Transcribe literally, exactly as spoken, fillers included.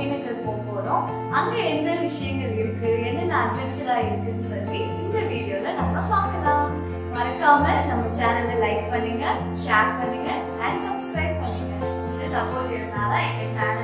ஒகேனக்கல் போக போறோம். அங்க என்ன விஷயங்கள் இருக்கு, என்னென்ன அட்வென்ச்சரா இருக்குன்னு சொல்லி இந்த வீடியோல நம்ம பார்க்கலாம். மறக்காம நம்ம சேனலை லைக் பண்ணுங்க, ஷேர் பண்ணுங்க அண்ட் சப்ஸ்கிரைப் பண்ணுங்க. இந்த சப்போர்ட் இருந்தாதான் எங்க சேனல்